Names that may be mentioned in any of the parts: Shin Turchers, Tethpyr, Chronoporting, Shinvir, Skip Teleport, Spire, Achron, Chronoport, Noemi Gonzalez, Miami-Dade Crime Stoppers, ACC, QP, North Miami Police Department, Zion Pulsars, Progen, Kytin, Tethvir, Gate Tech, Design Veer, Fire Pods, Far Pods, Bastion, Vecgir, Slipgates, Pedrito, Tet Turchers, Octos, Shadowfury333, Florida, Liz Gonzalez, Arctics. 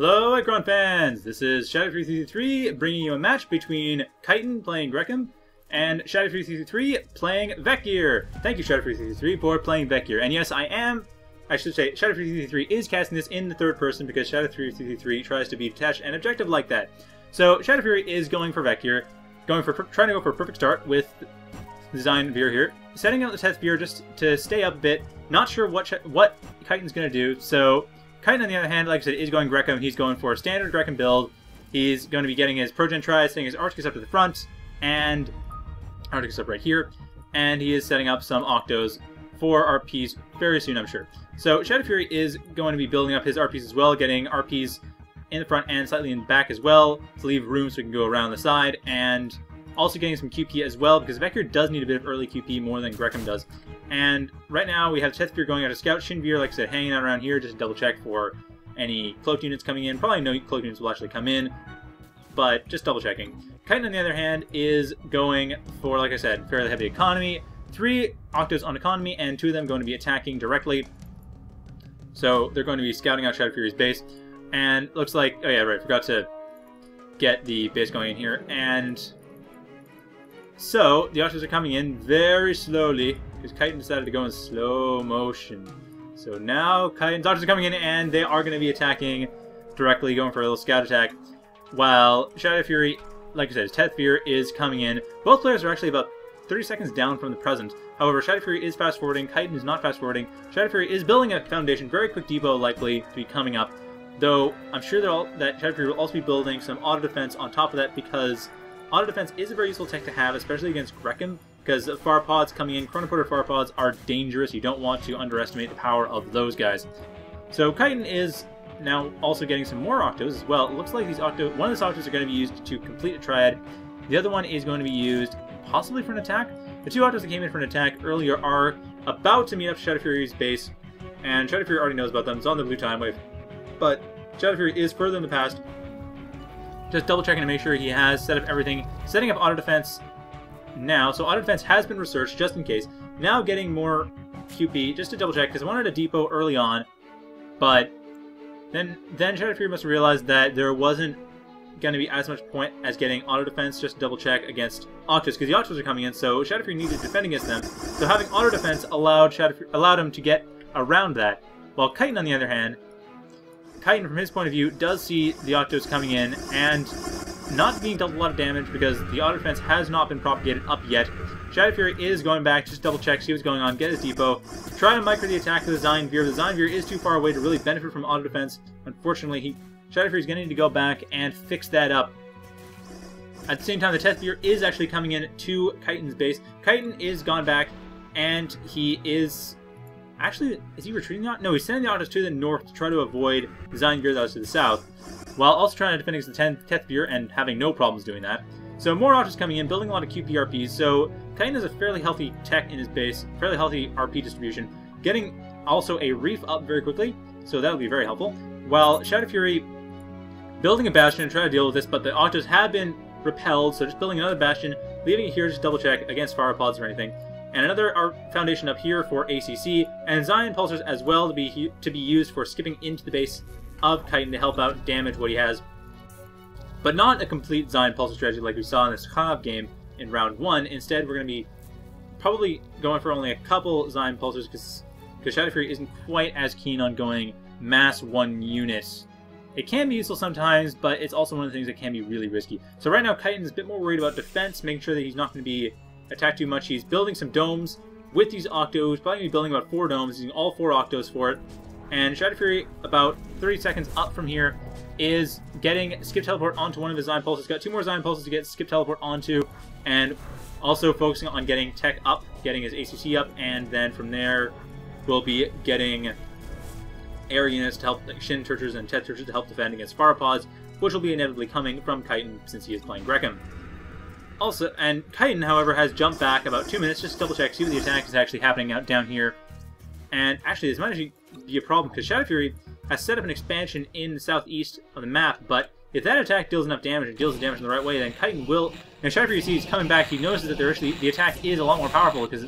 Hello, Achron fans! This is Shadowfury333 bringing you a match between Kytin playing Grekim and Shadowfury333 playing Vecgir. Thank you, Shadowfury333, for playing Vecgir. And yes, I should say, Shadowfury333 is casting this in the third person because Shadowfury333 tries to be detached and objective like that. So Shadowfury is going for Vecgir, trying to go for a perfect start with Design Veer here, setting up the Tethpyr just to stay up a bit. Not sure what Kytin's going to do, so Kytin, on the other hand, like I said, is going Grekim. He's going for a standard Grekim build. He's going to be getting his Progen triad, setting his Arctics up to the front, and Arctics up right here, and he is setting up some Octos for RPs very soon, I'm sure. So Shadowfury is going to be building up his RPs as well, getting RPs in the front and slightly in the back as well, to leave room so we can go around the side, and also getting some QP as well, because Vecgir does need a bit of early QP more than Grekim does. And right now we have Tethvir going out of Scout, Shinvir, like I said, hanging out around here just to double check for any cloaked units coming in. Probably no cloaked units will actually come in, but just double checking. Kytin, on the other hand, is going for, like I said, fairly heavy economy. 3 Octos on economy, and 2 of them going to be attacking directly. So they're going to be scouting out Shadowfury's base. And looks like, oh yeah, right, forgot to get the base going in here. And so the Octos are coming in very slowly, because Kytin decided to go in slow motion. So now Kytin's Octos are coming in, and they are going to be attacking directly, going for a little scout attack. While Shadowfury, like I said, Tethvir is coming in. Both players are actually about 30 seconds down from the present. However, Shadowfury is fast forwarding, Kytin is not fast forwarding. Shadowfury is building a foundation, very quick depot likely to be coming up. Though I'm sure that Shadowfury will also be building some auto defense on top of that, because auto defense is a very useful tech to have, especially against Grekim, because Far Pods coming in, Chronoporter Far Pods are dangerous. You don't want to underestimate the power of those guys. So Kytin is now also getting some more Octos as well. It looks like these one of these Octos are going to be used to complete a triad. The other one is going to be used possibly for an attack. The 2 Octos that came in for an attack earlier are about to meet up to Shadowfury's base, and Shadowfury already knows about them. It's on the blue time wave, but Shadowfury is further in the past. Just double checking to make sure he has set up everything. Setting up auto defense now. So auto defense has been researched just in case. Now getting more QP just to double check, because I wanted a depot early on, but then Shadowfury must realize that there wasn't going to be as much point as getting auto defense just to double check against Octos, because the Octos are coming in, so Shadowfury needed to defend against them. So having auto defense allowed him to get around that. While Kytin, on the other hand, Kytin, from his point of view, does see the Octos coming in and not being dealt a lot of damage because the auto defense has not been propagated up yet. Shadowfury is going back, just double check, see what's going on, get his depot, try to micro the attack of the Zion Veer. The Zion Veer is too far away to really benefit from auto defense. Unfortunately, Shadowfury is going to need to go back and fix that up. At the same time, the Tethvir is actually coming in to Kytin's base. Kytin is gone back, and he is actually, is he retreating? No, he's sending the Octos to the north to try to avoid Design Veer that was to the south, while also trying to defend against the Tethvir and having no problems doing that. So more Octos coming in, building a lot of QPRPs. So Kytin has a fairly healthy tech in his base, fairly healthy RP distribution, getting also a reef up very quickly, so that'll be very helpful. While Shadowfury building a Bastion and trying to deal with this, but the Octos have been repelled, so just building another Bastion, leaving it here just double check against Fire Pods or anything. And another foundation up here for ACC, and Zion Pulsars as well to be used for skipping into the base of Kytin to help out damage what he has. But not a complete Zion Pulsar strategy like we saw in this Khav game in round 1. Instead, we're going to be probably going for only a couple Zion Pulsars, because Shadowfury isn't quite as keen on going mass one unit. It can be useful sometimes, but it's also one of the things that can be really risky. So right now, Kytin's a bit more worried about defense, making sure that he's not going to be attacked too much. He's building some domes with these Octos, probably going to be building about 4 domes, using all 4 Octos for it. And Shadowfury, about 30 seconds up from here, is getting Skip Teleport onto one of his Zion Pulses. Got 2 more Zion Pulses to get Skip Teleport onto, and also focusing on getting tech up, getting his ACC up, and then from there we'll be getting air units to help, like Shin Turchers and Tet Turchers, to help defend against Fire Pods, which will be inevitably coming from Kytin since he is playing Grekim. Also, and Kytin, however, has jumped back about 2 minutes just to double check, see what the attack is actually happening out down here. And actually, this might actually be a problem, because Shadowfury has set up an expansion in the southeast of the map, but if that attack deals enough damage and deals the damage in the right way, then Kytin will. And Shadowfury sees coming back, he notices that the attack is a lot more powerful, because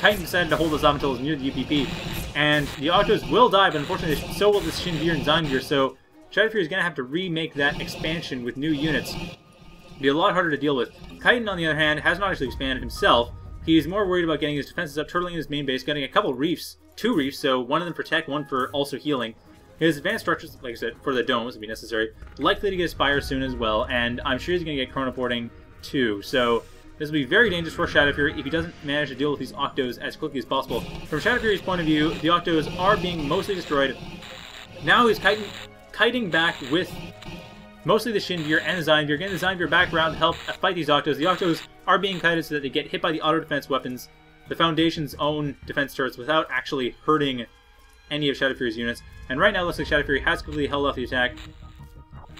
Kytin decided to hold us up until it was near the UPP. And the Octos will die, but unfortunately, so will the Shinvir and Zangir, so Shadowfury is going to have to remake that expansion with new units. It'll be a lot harder to deal with. Kytin, on the other hand, has not actually expanded himself. He's more worried about getting his defenses up, turtling his main base, getting a couple reefs, 2 reefs, so one of them protect, one for also healing. His advanced structures, like I said, for the domes would be necessary. Likely to get a Spire soon as well, and I'm sure he's going to get Chronoporting too. So this will be very dangerous for Shadowfury if he doesn't manage to deal with these Octos as quickly as possible. From Shadowfury's point of view, the Octos are being mostly destroyed. Now he's kiting back with mostly the Shinvir and the Zangir, getting the Zangir back around to help fight these Octos. The Octos are being kited so that they get hit by the auto-defense weapons, the Foundation's own defense turrets, without actually hurting any of Shadowfury's units. And right now, it looks like Shadowfury has completely held off the attack.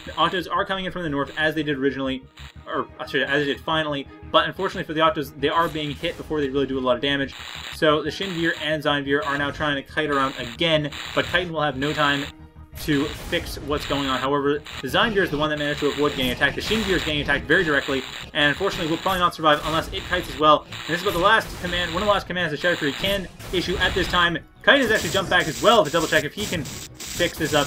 The Octos are coming in from the north, as they did originally, or sorry, as they did finally, but unfortunately for the Octos, they are being hit before they really do a lot of damage. So the Shinvir and Zangir are now trying to kite around again, but Kytin will have no time to fix what's going on. However, the Zangir is the one that managed to avoid getting attacked. The Shinvir is getting attacked very directly, and unfortunately will probably not survive unless it kites as well. And this is about the last command, one of the last commands that Shadowfury can issue at this time. Kytin has actually jumped back as well to double check if he can fix this up.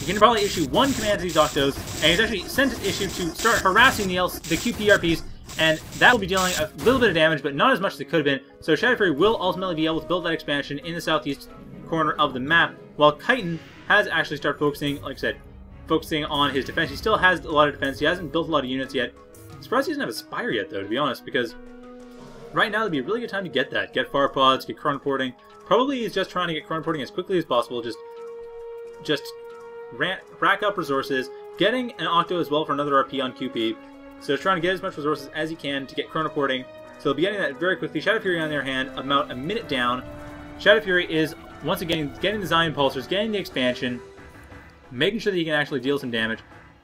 He can probably issue one command to these Octos, and he's actually sent his issue to start harassing the QPRPs, and that will be dealing a little bit of damage, but not as much as it could have been. So Shadowfury will ultimately be able to build that expansion in the southeast corner of the map, while Kytin has actually started focusing, like I said, focusing on his defense. He still has a lot of defense. He hasn't built a lot of units yet. I'm surprised he doesn't have a Spire yet, though, to be honest, because right now would be a really good time to get that. Get Far Pods, get Chronoporting. Probably he's just trying to get Chronoporting as quickly as possible, rack up resources, getting an Octo as well for another RP on QP. So he's trying to get as much resources as he can to get Chronoporting. So he'll be getting that very quickly. Shadowfury, on the other hand, about a minute down. Shadowfury is, once again, getting the Zion Pulsars, getting the expansion, making sure that he can actually deal some damage,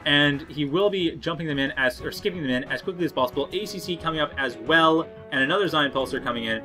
and he will be jumping them in, or skipping them in as quickly as possible. ACC coming up as well, and another Zion Pulsar coming in.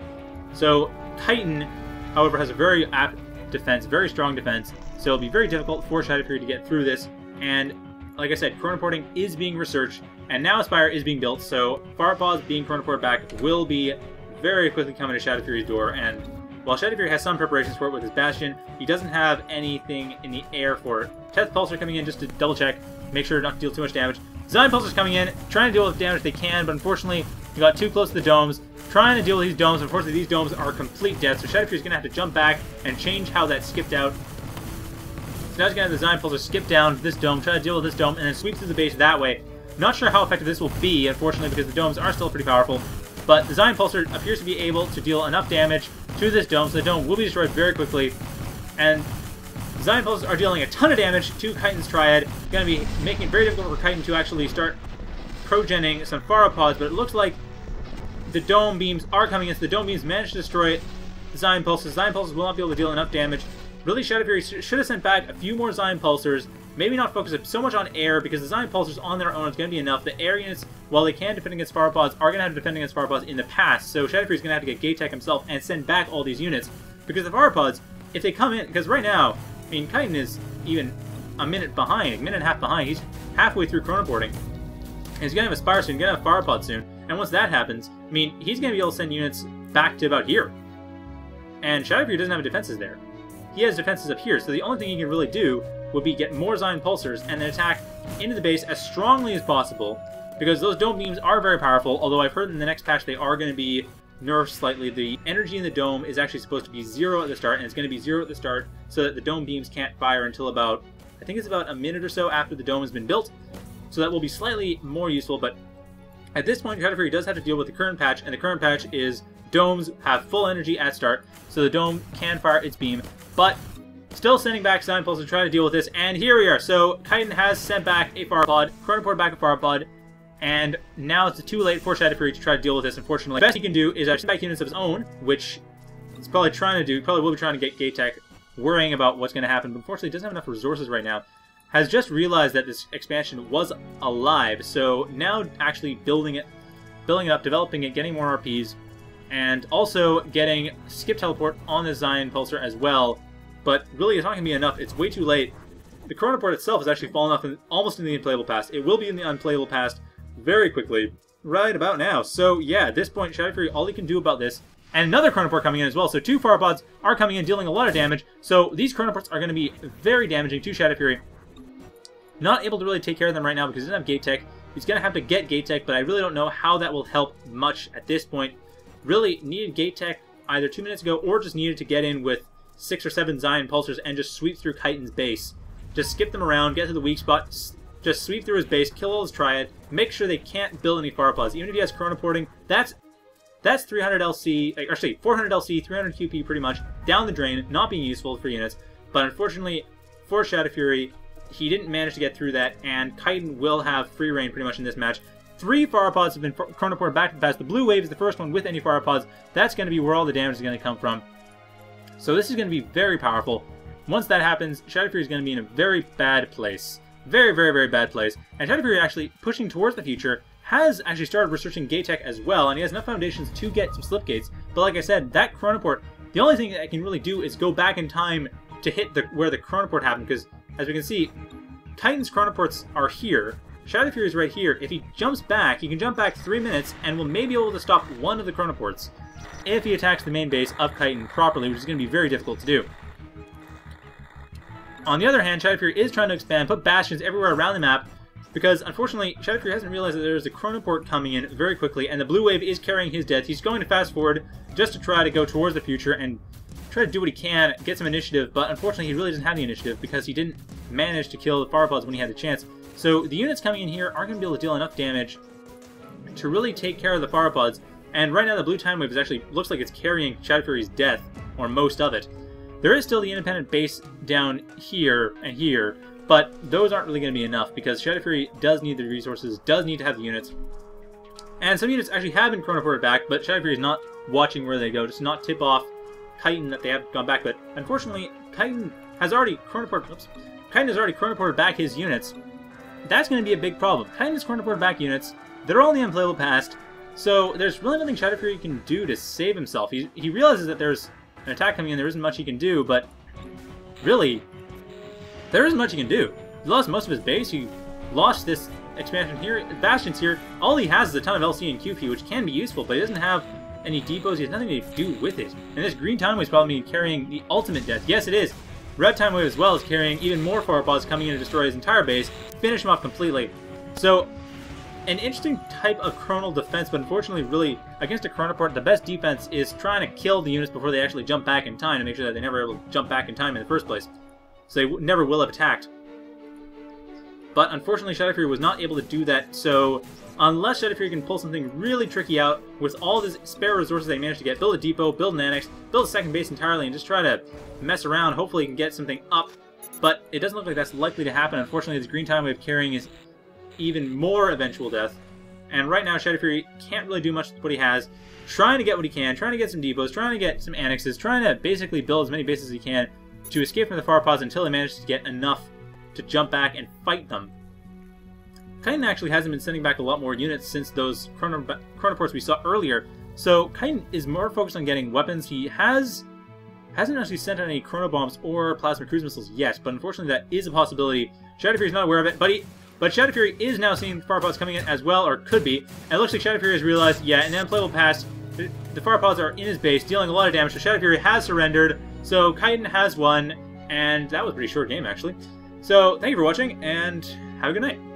So Kytin, however, has a very apt defense, very strong defense, so it'll be very difficult for Shadowfury to get through this. And like I said, Chronoporting is being researched, and now Spire is being built, so Firepaws being Chronoport back will be very quickly coming to Shadowfury's door. And while Shadowfury has some preparations for it with his Bastion, he doesn't have anything in the air for it. Test Pulsar coming in just to double check, make sure not to deal too much damage. Design Pulsar's coming in, trying to deal with the damage they can, but unfortunately he got too close to the domes, trying to deal with these domes. Unfortunately, these domes are complete death, so Shadowfury's going to have to jump back and change how that skipped out. So now he's going to have the Design Pulsar skip down this dome, try to deal with this dome, and then sweep through the base that way. Not sure how effective this will be, unfortunately, because the domes are still pretty powerful, but Design Pulsar appears to be able to deal enough damage to this dome, so the dome will be destroyed very quickly. And Design Pulsars are dealing a ton of damage to Kytin's Triad. It's going to be making it very difficult for Kytin to actually start progening some Farapods, but it looks like the dome beams are coming in, so the dome beams managed to destroy it. Zion Pulsars. Zion Pulsars will not be able to deal enough damage. Really, Shadowfury should have sent back a few more Zion Pulsars. Maybe not focus so much on air, because the Zion Pulsars on their own is going to be enough. The air units, while they can defend against Fire Pods, are going to have to defend against Fire Pods in the past. So Shadowfury is going to have to get Gate Tech himself and send back all these units, because the Fire Pods, if they come in, because right now, I mean, Kytin is even a minute behind, a minute and a half behind. He's halfway through Chronoporting. And he's going to have a Spire soon, he's going to have Fire Pod soon. And once that happens, I mean, he's going to be able to send units back to about here. And Shadowfury doesn't have defenses there. He has defenses up here, so the only thing he can really do would be get more Zion Pulsars and then attack into the base as strongly as possible, because those dome beams are very powerful, although I've heard in the next patch they are going to be nerfed slightly. The energy in the dome is actually supposed to be 0 at the start, and it's going to be 0 at the start so that the dome beams can't fire until about, I think it's about a minute or so after the dome has been built. So that will be slightly more useful, but at this point Shadowfury does have to deal with the current patch, and the current patch is domes have full energy at start, so the dome can fire its beam, but still sending back Zion Pulsars to try to deal with this, and here we are. So Kytin has sent back a Fire Pod, Chronoport back a Fire Pod, and now it's too late for Shadowfury to try to deal with this, unfortunately. The best he can do is actually send back units of his own, which he's probably trying to do. He probably will be trying to get Gate Tech, worrying about what's going to happen, but unfortunately he doesn't have enough resources right now. Has just realized that this expansion was alive, so now actually building it up, developing it, getting more RPs, and also getting Skip Teleport on the Zion Pulsar as well. But really, it's not going to be enough. It's way too late. The Chronoport itself has actually fallen off almost in the unplayable past. It will be in the unplayable past very quickly, right about now. So yeah, at this point, Shadowfury, all he can do about this, and another Chronoport coming in as well. So two Fire Pods are coming in, dealing a lot of damage. So these Chronoports are going to be very damaging to Shadowfury. Not able to really take care of them right now because he doesn't have Gate Tech. He's going to have to get Gate Tech, but I really don't know how that will help much at this point. Really needed Gate Tech either 2 minutes ago or just needed to get in with 6 or 7 Zion Pulsars and just sweep through Kytin's base. Just skip them around, get to the weak spots, just sweep through his base, kill all his Triad, make sure they can't build any Far Pods. Even if he has Chronoporting, that's 300 LC, actually 400 LC, 300 QP pretty much, down the drain, not being useful for units. But unfortunately, for Shadowfury, he didn't manage to get through that, and Kytin will have free reign pretty much in this match. 3 Fire Pods have been Chronoported back to the past. The blue wave is the first one with any Fire Pods. That's going to be where all the damage is going to come from. So this is going to be very powerful. Once that happens, Shadowfury is going to be in a very bad place. Very, very, very bad place. And Shadowfury actually, pushing towards the future, has actually started researching Gate Tech as well, and he has enough foundations to get some Slipgates. But like I said, that Chronoport, the only thing that I can really do is go back in time to hit where the Chronoport happened, because as we can see, Kytin's Chronoports are here. Shadowfury is right here. If he jumps back, he can jump back 3 minutes and will maybe be able to stop one of the Chronoports if he attacks the main base of Kytin properly, which is going to be very difficult to do. On the other hand, Shadowfury is trying to expand, put Bastions everywhere around the map, because unfortunately, Shadowfury hasn't realized that there is a Chronoport coming in very quickly, and the blue wave is carrying his death. He's going to fast forward just to try to go towards the future and try to do what he can, get some initiative, but unfortunately he really doesn't have the initiative because he didn't manage to kill the Fire Pods when he had the chance. So the units coming in here aren't going to be able to deal enough damage to really take care of the Fire Pods, and right now the blue time wave is actually looks like it's carrying Shadowfury's death, or most of it. There is still the independent base down here and here, but those aren't really going to be enough because Shadowfury does need the resources, does need to have the units. And some units actually have been Chronoported back, but Shadowfury is not watching where they go, just not tip off Kytin that they have gone back, but unfortunately, Kytin has already Chronoported back his units. That's going to be a big problem. Kytin has Chronoported back units. They're all in the unplayable past, so there's really nothing Shadowfury can do to save himself. He realizes that there's an attack coming in. There isn't much he can do, but really, there isn't much he can do. He lost most of his base. He lost this expansion here. Bastion's here. All he has is a ton of LC and QP, which can be useful, but he doesn't have any depots. He has nothing to do with it. And this green time wave is probably carrying the ultimate death. Yes, it is. Red time wave as well is carrying even more Fire Pods coming in to destroy his entire base, finish him off completely. So, an interesting type of chronal defense, but unfortunately, really, against a Chronoport, the best defense is trying to kill the units before they actually jump back in time to make sure that they never able to jump back in time in the first place. So they never will have attacked. But unfortunately, Shadowfury was not able to do that, so unless Shadowfury can pull something really tricky out with all these spare resources they managed to get, build a depot, build an annex, build a second base entirely, and just try to mess around, hopefully he can get something up. But it doesn't look like that's likely to happen. Unfortunately, this green time wave carrying is even more eventual death. And right now, Shadowfury can't really do much with what he has. Trying to get what he can, trying to get some depots, trying to get some annexes, trying to basically build as many bases as he can to escape from the Far Pods until he manages to get enough to jump back and fight them. Kytin actually hasn't been sending back a lot more units since those Chronoports we saw earlier, so Kytin is more focused on getting weapons. He hasn't actually sent out any Chronobombs or Plasma Cruise Missiles yet, but unfortunately that is a possibility. Shadowfury is not aware of it, but Shadowfury is now seeing Fire Pods coming in as well, or could be, and it looks like Shadowfury has realized, yeah, in the unplayable past, the Fire Pods are in his base, dealing a lot of damage, so Shadowfury has surrendered, so Kytin has won, and that was a pretty short game, actually. So, thank you for watching, and have a good night.